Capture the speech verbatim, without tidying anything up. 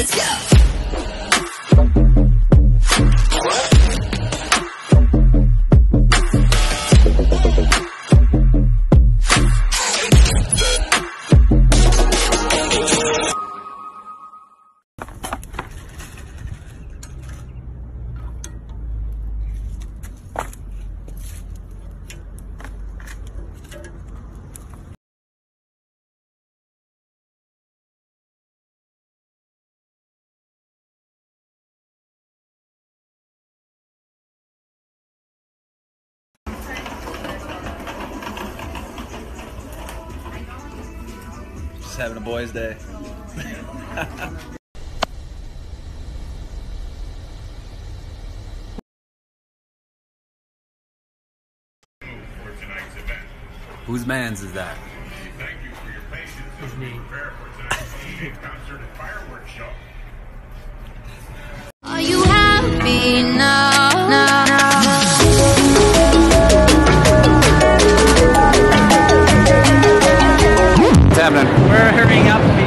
Let's go. Having a boys' day. Whose man's is that? Thank you for your patience as we prepare for tonight's evening concert and fireworks show. Are you happy now? now, now. What's happening? We're hurrying up.